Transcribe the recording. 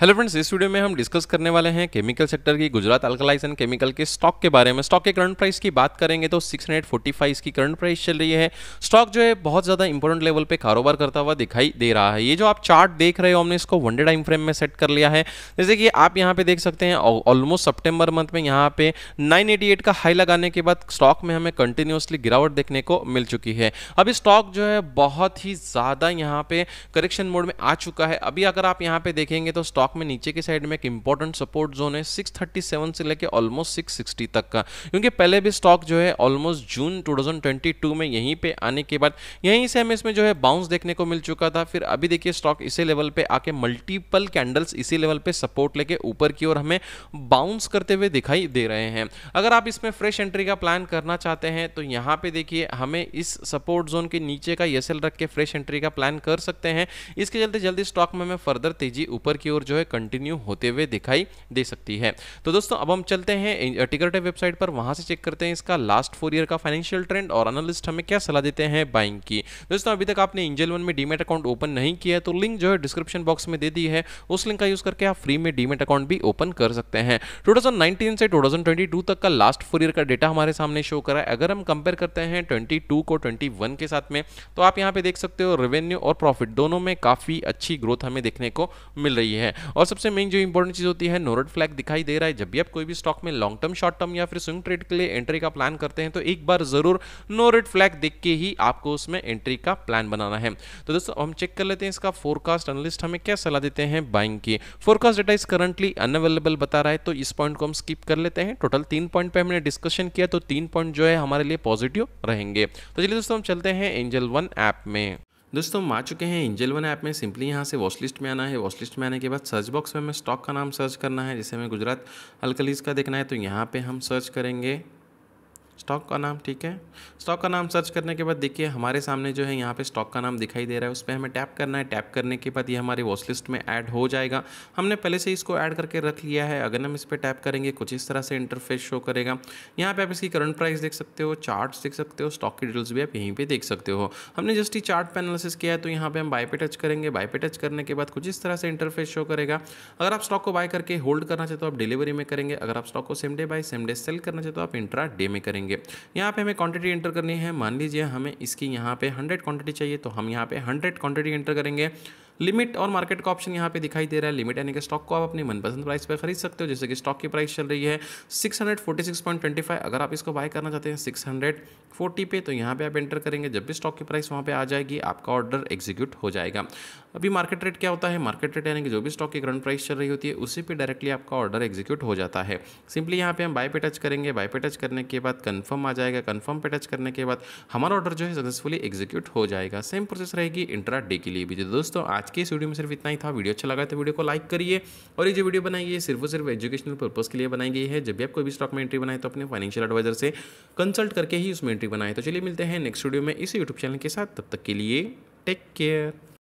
Hello friends, इस video में हम डिस्कस करने वाले हैं केमिकल सेक्टर की गुजरात अल्कलाइज एंड केमिकल के स्टॉक के बारे में। स्टॉक के करंट प्राइस की बात करेंगे तो 645 इसकी करंट प्राइस चल रही है। स्टॉक जो है बहुत ज़्यादा इंपॉर्टेंट लेवल पे कारोबार करता हुआ दिखाई दे रहा है। ये जो आप चार्ट देख रहे हो हमने इसको वन डे टाइम फ्रेम में सेट कर लिया है। जैसे कि आप यहाँ पे देख सकते हैं ऑलमोस्ट सेप्टेम्बर मंथ में यहाँ पे 988 का हाई लगाने के बाद स्टॉक में हमें कंटिन्यूसली गिरावट देखने को मिल चुकी है। अभी स्टॉक जो है बहुत ही ज़्यादा यहाँ पे करेक्शन मोड में आ चुका है। अभी अगर आप यहाँ पे देखेंगे तो स्टॉक में नीचे की साइड में एक इंपॉर्टेंट सपोर्ट जोन है 637 से लेके ऑलमोस्ट 660 तक का, क्योंकि पहले भी स्टॉक जो है ऑलमोस्ट जून 2022 में यहीं पे आने के बाद यहीं से हमें इसमें जो है बाउंस देखने को मिल चुका था। फिर अभी देखिए स्टॉक इसी लेवल पे आके मल्टीपल कैंडल्स इसी लेवल पे सपोर्ट लेके ऊपर की ओर हमें बाउंस करते हुए दिखाई दे रहे हैं। अगर आप इसमें फ्रेश एंट्री का प्लान करना चाहते हैं तो यहाँ पे देखिए हमें इस सपोर्ट जोन के नीचे का एसएल रख के फ्रेश एंट्री का प्लान कर सकते हैं। इसके चलते जल्दी स्टॉक में हमें फर्दर तेजी ऊपर की और जो है कंटिन्यू होते हुए दिखाई दे सकती है। तो दोस्तों अब हम चलते हैं टिकरटेड वेबसाइट पर, वहां से चेक करते हैं इसका लास्ट 4 ईयर का फाइनेंशियल ट्रेंड और एनालिस्ट हमें क्या सलाह देते हैं बाइंग की। दोस्तों अभी तक आपने एंजल वन में डीमैट अकाउंट ओपन नहीं किया है तो लिंक जो है डिस्क्रिप्शन बॉक्स में दे दी है, उस लिंक का यूज करके आप फ्री में डीमैट अकाउंट भी ओपन कर सकते हैं। 2019 से 2022 तक का लास्ट 4 ईयर का डेटा हमारे सामने शो करा है। अगर हम कंपेयर करते हैं 22 को 21 के साथ में तो आप यहाँ पे देख सकते हो रेवेन्यू और प्रॉफिट दोनों में काफी अच्छी ग्रोथ हमें देखने को मिल रही है। और सबसे मेन जो इंपॉर्टेंट चीज होती है नोरेड फ्लैग दिखाई दे रहा है। जब भी आप कोई भी स्टॉक में लॉन्ग टर्म, शॉर्ट टर्म या फिर स्विंग ट्रेड के लिए एंट्री का प्लान करते हैं तो एक बार जरूर नोरेड फ्लैग देख के ही आपको उसमें एंट्री का प्लान बनाना है। तो दोस्तों हम चेक कर लेते हैं इसका फोरकास्ट एनालिस्ट हमें क्या सलाह देते हैं बाइंग की। Forecast data is currently unavailable बता रहा है तो इस पॉइंट को हम स्किप कर लेते हैं। टोटल 3 पॉइंट पे हमने डिस्कशन किया तो 3 पॉइंट जो है हमारे लिए पॉजिटिव रहेंगे। तो चलिए दोस्तों हम चलते हैं एंजल वन ऐप में। दोस्तों हम आ चुके हैं एंजल वन ऐप में। सिंपली यहाँ से वॉच लिस्ट में आना है। वॉच लिस्ट में आने के बाद सर्च बॉक्स में हमें स्टॉक का नाम सर्च करना है, जैसे हमें गुजरात अल्कलीज का देखना है तो यहाँ पे हम सर्च करेंगे स्टॉक का नाम। ठीक है, स्टॉक का नाम सर्च करने के बाद देखिए हमारे सामने जो है यहाँ पे स्टॉक का नाम दिखाई दे रहा है, उस पर हमें टैप करना है। टैप करने के बाद ये हमारी वॉच लिस्ट में ऐड हो जाएगा। हमने पहले से इसको ऐड करके रख लिया है। अगर हम इस पर टैप करेंगे कुछ इस तरह से इंटरफेस शो करेगा। यहाँ पे आप इसकी करंट प्राइस देख सकते हो, चार्ट्स देख सकते हो, स्टॉक की डिटेल्स भी आप यहीं पर देख सकते हो। हमने जस्ट ही चार्ट पे एनालिसिस किया है तो यहाँ पर हम बाय पे टच करेंगे। बाय पे टच करने के बाद कुछ इस तरह से इंटरफेस शो करेगा। अगर आप स्टॉक को बाय करके होल्ड करना चाहते हो आप डिलीवरी में करेंगे। अगर आप स्टॉक को same day buy same day sell करना चाहते हो आप इंट्रा डे में करेंगे। यहाँ पे हमें क्वांटिटी एंटर करनी है। मान लीजिए हमें इसकी यहाँ पे 100 क्वांटिटी चाहिए तो हम यहाँ पे 100 क्वांटिटी एंटर करेंगे। लिमिट और मार्केट का ऑप्शन यहाँ पे दिखाई दे रहा है। लिमिट यानी कि स्टॉक को आप अपने मनपसंद प्राइस पर खरीद सकते हो, जैसे कि स्टॉक की प्राइस चल रही है 646.25। अगर आप इसको बाय करना चाहते हैं 640 पे तो यहाँ पे आप एंटर करेंगे। जब भी स्टॉक की प्राइस वहाँ पे आ जाएगी आपका ऑर्डर एग्जीक्यूट हो जाएगा। अभी मार्केट रेट क्या होता है, मार्केट रेट यानी कि जो भी स्टॉक की करंट प्राइस चल रही होती है उसी पर डायरेक्टली आपका ऑर्डर एग्जीक्यूट हो जाता है। सिंपली यहाँ पे हम बाय पे टच करेंगे। बाय पे टच करने के बाद कन्फर्म आ जाएगा। कन्फर्म पे टच करने के बाद हमारा ऑर्डर जो है सक्सेसफुली एग्जीक्यूट हो जाएगा। सेम प्रोसेस रहेगी इंट्रा डे के लिए भी। तो दोस्तों आज के इस वीडियो में सिर्फ इतना ही था। वीडियो अच्छा लगा तो वीडियो को लाइक करिए। और ये जो वीडियो बनाई है सिर्फ और सिर्फ एजुकेशनल पर्पस के लिए बनाई गई है। जब भी आप कोई भी स्टॉक में एंट्री बनाए तो अपने फाइनेंशियल एडवाइजर से कंसल्ट करके ही उसमें एंट्री बनाए। तो चलिए मिलते हैं नेक्स्ट वीडियो में इसी यूट्यूब चैनल के साथ। तब तक के लिए टेक केयर।